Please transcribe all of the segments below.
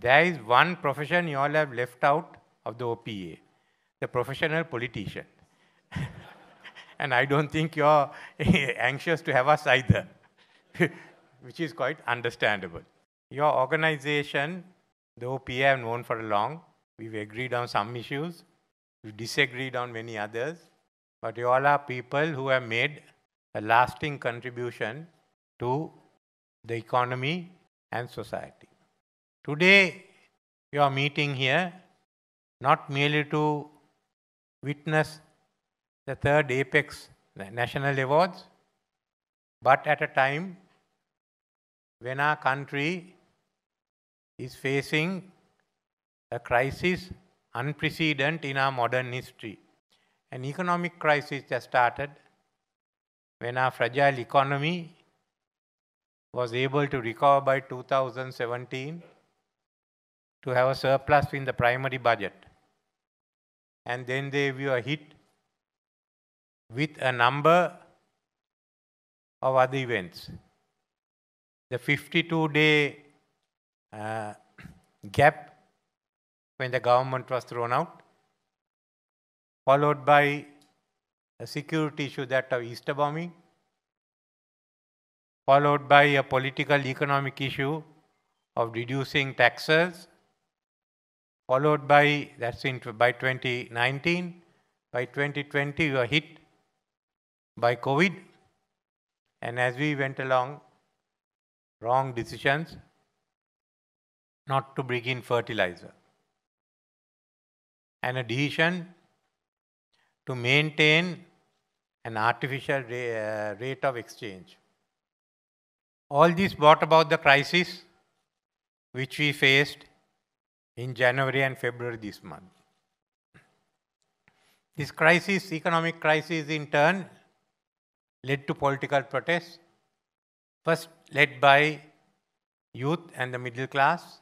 There is one profession you all have left out of the OPA, the professional politician. And I don't think you're anxious to have us either, which is quite understandable. Your organization, the OPA, I've known for long. We've agreed on some issues. We've disagreed on many others. But you all are people who have made a lasting contribution to the economy and society. Today, you are meeting here not merely to witness the third Apex National Awards, but at a time when our country is facing a crisis unprecedented in our modern history. An economic crisis that started when our fragile economy was able to recover by 2017 to have a surplus in the primary budget. And then we were hit with a number of other events. The 52-day gap when the government was thrown out, followed by a security issue, that of Easter bombing, followed by a political economic issue of reducing taxes, followed by, by 2019, by 2020 we were hit by COVID, and as we went along, wrong decisions not to bring in fertilizer, and a decision to maintain an artificial rate of exchange. All this brought about the crisis which we faced in January and February this month. This crisis, economic crisis, in turn led to political protests, first led by youth and the middle class,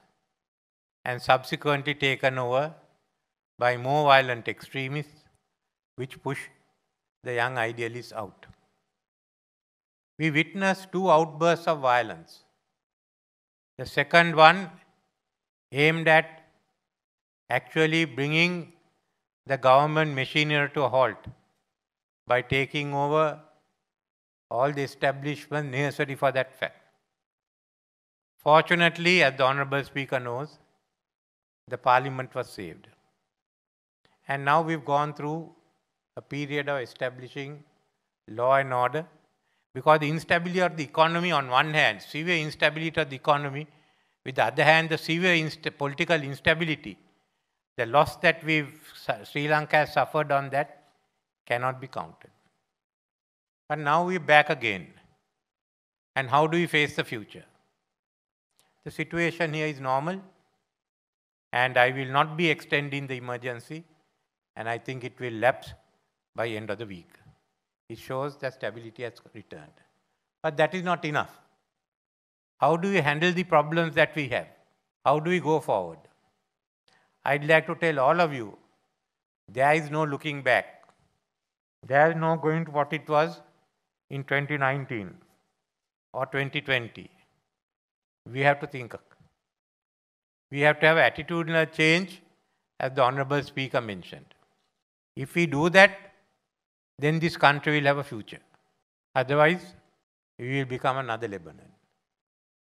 and subsequently taken over by more violent extremists, which pushed the young idealists out. We witnessed two outbursts of violence. The second one aimed at actually bringing the government machinery to a halt by taking over all the establishment necessary for that fact. Fortunately, as the Honourable Speaker knows, the Parliament was saved. And now we've gone through a period of establishing law and order, because the instability of the economy on one hand, severe instability of the economy, with the other hand, the severe political instability, the loss that Sri Lanka has suffered on that cannot be counted. But now we're back again. And how do we face the future? The situation here is normal, and I will not be extending the emergency, and I think it will lapse by end of the week. It shows that stability has returned. But that is not enough. How do we handle the problems that we have? How do we go forward? I'd like to tell all of you, there is no looking back. There is no going to what it was in 2019 or 2020. We have to think. We have to have attitudinal change, as the Honourable Speaker mentioned. If we do that, then this country will have a future. Otherwise, we will become another Lebanon.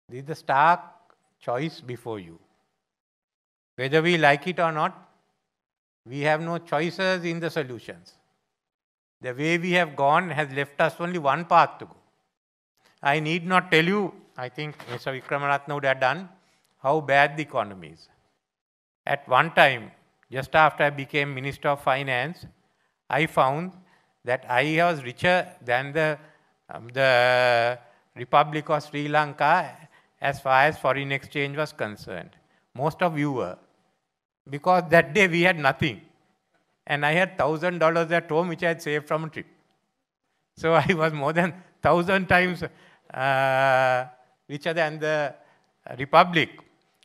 This is the stark choice before you. Whether we like it or not, we have no choices in the solutions. The way we have gone has left us only one path to go. I need not tell you, I think Mr. Vikramaratna would have done, how bad the economy is. At one time, just after I became Minister of Finance, I found that I was richer than the Republic of Sri Lanka as far as foreign exchange was concerned. Most of you were. Because that day we had nothing. And I had $1,000 at home which I had saved from a trip. So I was more than 1,000 times richer than the Republic.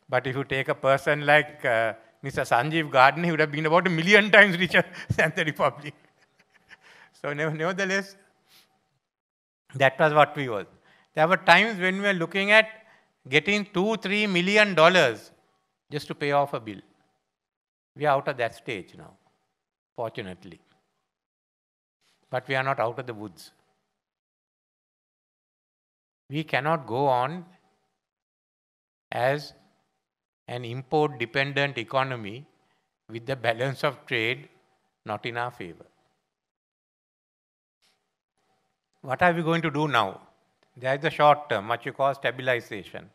But if you take a person like Mr. Sanjeev Gardner, he would have been about 1 million times richer than the Republic. So nevertheless, that was what we were. There were times when we were looking at getting $2-3 million just to pay off a bill. We are out of that stage now, fortunately. But we are not out of the woods. We cannot go on as an import-dependent economy with the balance of trade not in our favor. What are we going to do now? There is the short term, what you call stabilization.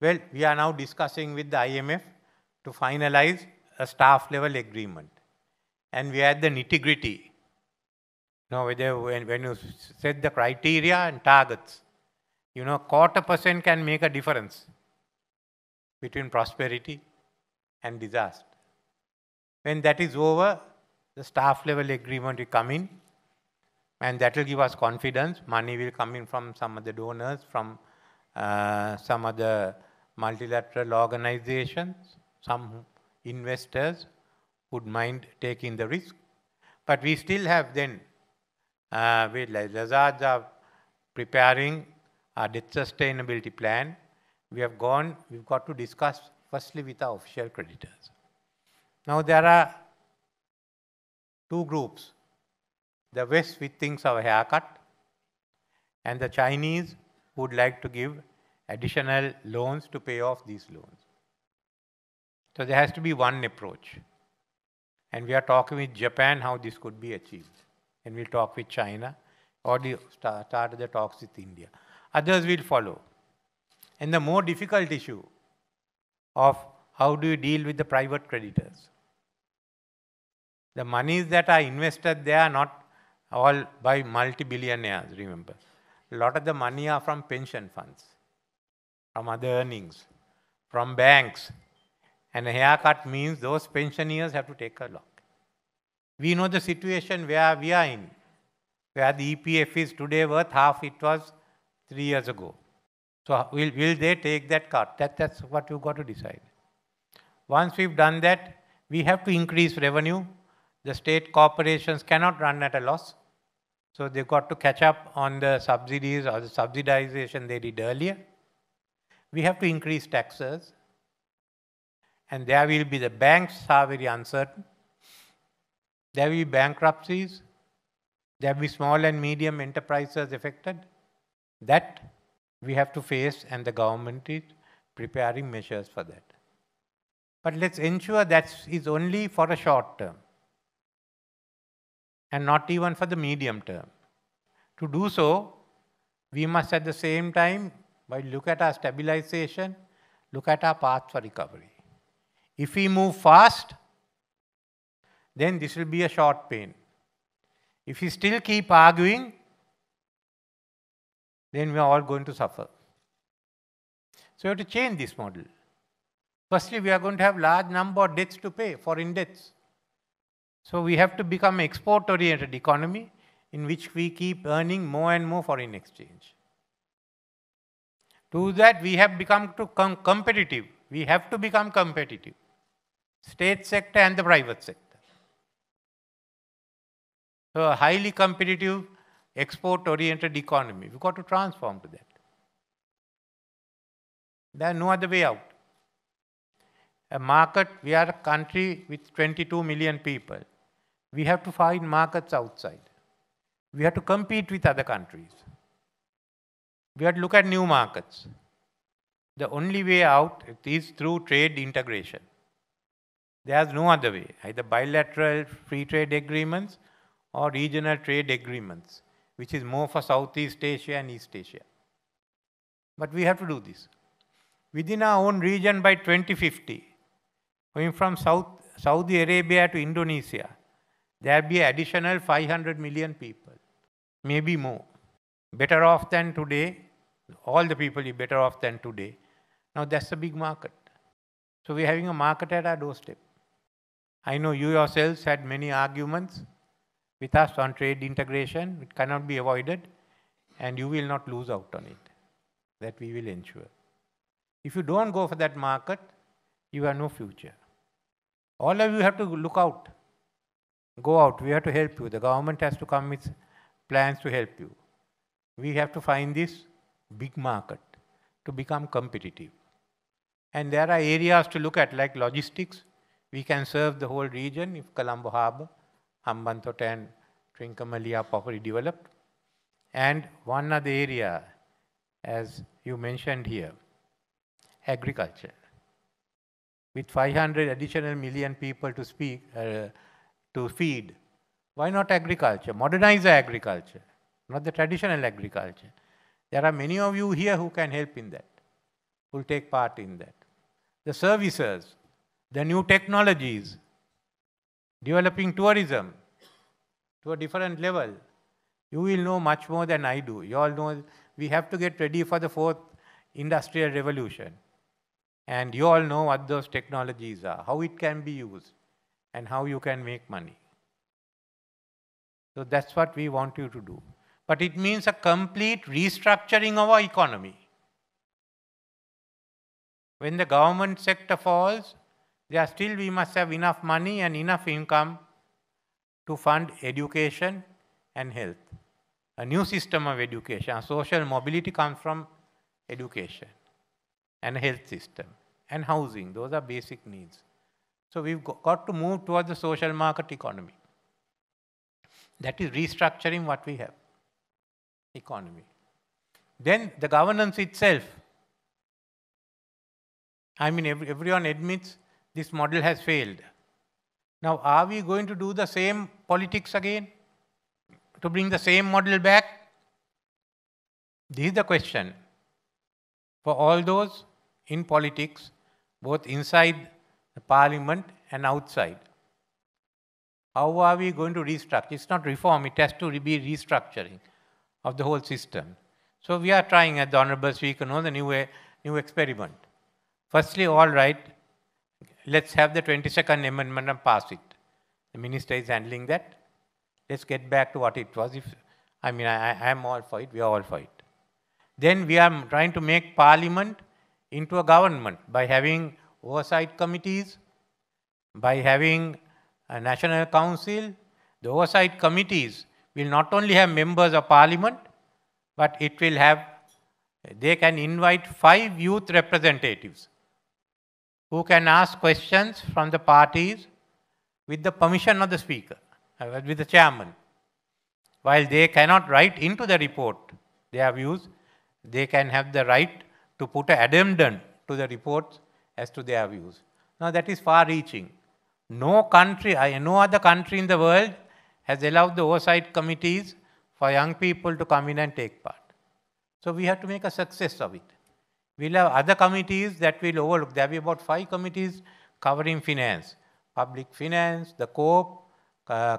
Well, we are now discussing with the IMF to finalize a staff-level agreement. And we are at the nitty-gritty. Now, when you set the criteria and targets, you know, 0.25% can make a difference between prosperity and disaster. When that is over, the staff-level agreement will come in, and that will give us confidence. Money will come in from some of the donors, from some of the multilateral organizations, some investors would mind taking the risk. But we still have then, with Lazard are preparing our debt sustainability plan. We have gone, we've got to discuss firstly with our official creditors. Now there are two groups, the West which thinks of a haircut, and the Chinese would like to give additional loans to pay off these loans. So there has to be one approach. And we are talking with Japan how this could be achieved. And we'll talk with China, or start the talks with India. Others will follow. And the more difficult issue of how do you deal with the private creditors. The monies that are invested, they are not all by multi-billionaires, remember. A lot of the money are from pension funds, from other earnings, from banks. And a haircut means those pensioners have to take a lock. We know the situation where we are in, where the EPF is today worth half it was 3 years ago. So will they take that cut? That's what you've got to decide. Once we've done that, we have to increase revenue. The state corporations cannot run at a loss. So they've got to catch up on the subsidies or the subsidization they did earlier. We have to increase taxes. And there will be the banks are very uncertain. There will be bankruptcies. There will be small and medium enterprises affected. That we have to face, and the government is preparing measures for that. But let's ensure that is only for a short term and not even for the medium term. To do so, we must at the same time, while look at our stabilization, look at our path for recovery. If we move fast, then this will be a short pain. If we still keep arguing, then we are all going to suffer. So we have to change this model. Firstly, we are going to have large number of debts to pay, foreign debts. So we have to become an export-oriented economy in which we keep earning more and more foreign exchange. To that, we have become competitive. We have to become competitive. State sector and the private sector. So a highly competitive, export-oriented economy. We've got to transform to that. There's no other way out. A market, we are a country with 22 million people. We have to find markets outside. We have to compete with other countries. We have to look at new markets. The only way out is through trade integration. There's no other way. Either bilateral free trade agreements or regional trade agreements, which is more for Southeast Asia and East Asia. But we have to do this. Within our own region by 2050, going from Saudi Arabia to Indonesia, there will be an additional 500 million people, maybe more. Better off than today, all the people are better off than today. Now that's a big market. So we're having a market at our doorstep. I know you yourselves had many arguments with us on trade integration, it cannot be avoided, and you will not lose out on it. That we will ensure. If you don't go for that market, you have no future. All of you have to look out, go out, we have to help you. The government has to come with plans to help you. We have to find this big market to become competitive. And there are areas to look at, like logistics. We can serve the whole region if Colombo Harbour, Hambantota and Trincomalee are properly developed. And one other area, as you mentioned here, agriculture. With 500 additional million people to feed, why not agriculture? Modernize agriculture, not the traditional agriculture. There are many of you here who can help in that, who take part in that. The services, the new technologies, developing tourism to a different level. You will know much more than I do. You all know we have to get ready for the 4th industrial revolution. And you all know what those technologies are, how it can be used, and how you can make money. So that's what we want you to do. But it means a complete restructuring of our economy. When the government sector falls, there still we must have enough money and enough income to fund education and health. A new system of education, social mobility comes from education and a health system and housing. Those are basic needs. So we've got to move towards the social market economy. That is restructuring what we have, economy. Then the governance itself. I mean, everyone admits this model has failed. Now, are we going to do the same politics again? To bring the same model back? This is the question. For all those in politics, both inside the parliament and outside. How are we going to restructure? It's not reform, it has to be restructuring of the whole system. So we are trying, at the Honourable Speaker, the new experiment. Firstly, all right, let's have the 22nd Amendment and pass it. The minister is handling that. Let's get back to what it was. I am all for it, we are all for it. Then we are trying to make parliament into a government by having oversight committees, by having a national council. The oversight committees will not only have members of parliament, but it will have, they can invite 5 youth representatives who can ask questions from the parties with the permission of the speaker, with the chairman. While they cannot write into the report their views, they can have the right to put an addendum to the reports as to their views. Now that is far-reaching. No other country in the world has allowed the oversight committees for young people to come in and take part. So we have to make a success of it. We'll have other committees that will overlook. There will be about 5 committees covering finance, public finance, the COPE,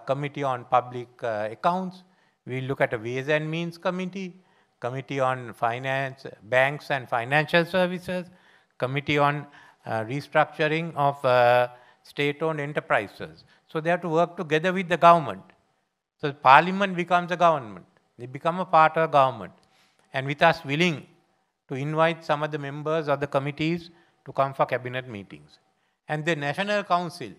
Committee on Public Accounts. We'll look at a Ways and Means Committee, Committee on Finance, Banks and Financial Services, Committee on Restructuring of State-owned Enterprises. So they have to work together with the government. So Parliament becomes a government. They become a part of government. And with us willing to invite some of the members of the committees to come for cabinet meetings. And the National Council,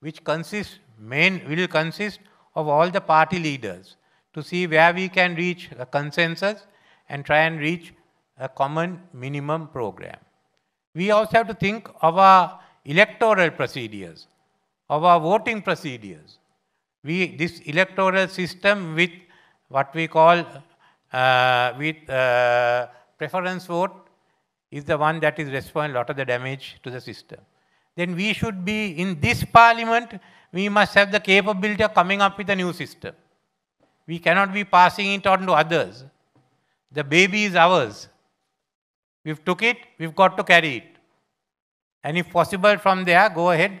which consists will consist of all the party leaders, to see where we can reach a consensus and try and reach a common minimum program. We also have to think of our electoral procedures, of our voting procedures. This electoral system with what we call preference vote is the one that is responsible for a lot of the damage to the system. Then we should be, in this parliament, we must have the capability of coming up with a new system. We cannot be passing it on to others. The baby is ours. We've took it, we've got to carry it. And if possible from there, go ahead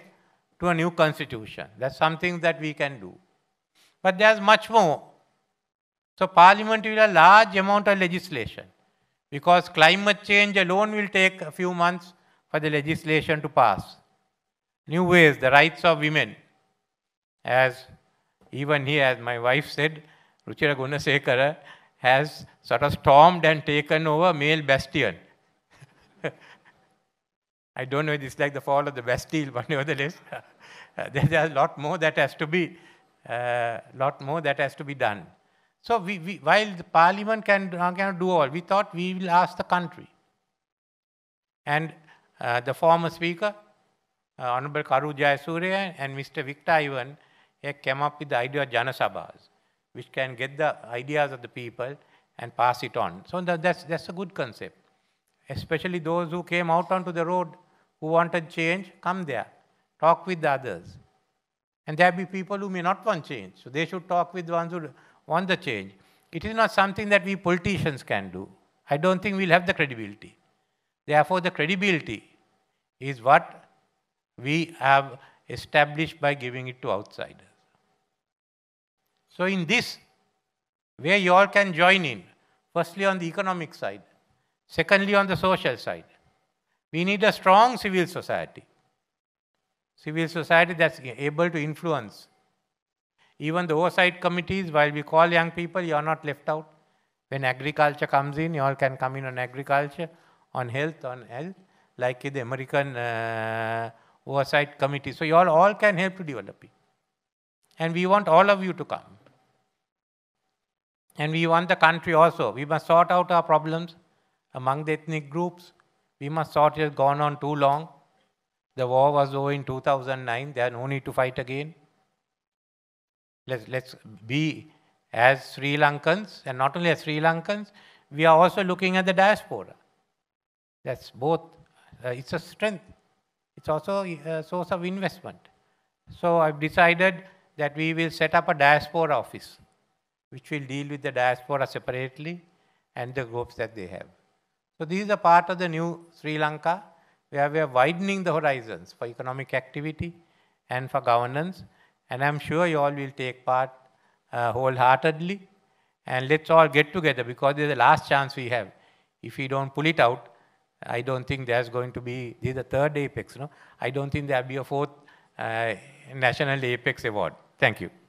to a new constitution. That's something that we can do. But there's much more. So parliament will have a large amount of legislation, because climate change alone will take a few months for the legislation to pass. New ways, the rights of women. As even here, as my wife said, Ruchira Gunasekara has sort of stormed and taken over male bastion. I don't know if it's like the fall of the Bastille, but nevertheless, there's a lot more that has to be, done. So while the parliament cannot do all, we thought we will ask the country. And the former speaker, Honorable Karu Jayasuriya, and Mr. Victor Ivan came up with the idea of Jana Sabhas, which can get the ideas of the people and pass it on. So that's a good concept. Especially those who came out onto the road who wanted change, come there, talk with the others. And there will be people who may not want change, so they should talk with the ones who want the change. It is not something that we politicians can do. I don't think we'll have the credibility. Therefore, the credibility is what we have established by giving it to outsiders. So in this, where you all can join in, firstly on the economic side, secondly on the social side, we need a strong civil society. Civil society that's able to influence. Even the oversight committees, while we call young people, you are not left out. When agriculture comes in, you all can come in on agriculture, on health, like the American oversight committee. So you all can help to develop it. And we want all of you to come. And we want the country also. We must sort out our problems among the ethnic groups. We must sort it, gone on too long. The war was over in 2009. There is no need to fight again. Let's be as Sri Lankans, and not only as Sri Lankans, we are also looking at the diaspora. That's both. It's a strength. It's also a source of investment. So I've decided that we will set up a diaspora office, which will deal with the diaspora separately and the groups that they have. So these are part of the new Sri Lanka, where we are widening the horizons for economic activity and for governance. And I'm sure you all will take part wholeheartedly. And let's all get together, because this is the last chance we have. If we don't pull it out, I don't think there's going to be, this is the third Apex, no? I don't think there'll be a fourth National Apex Award. Thank you.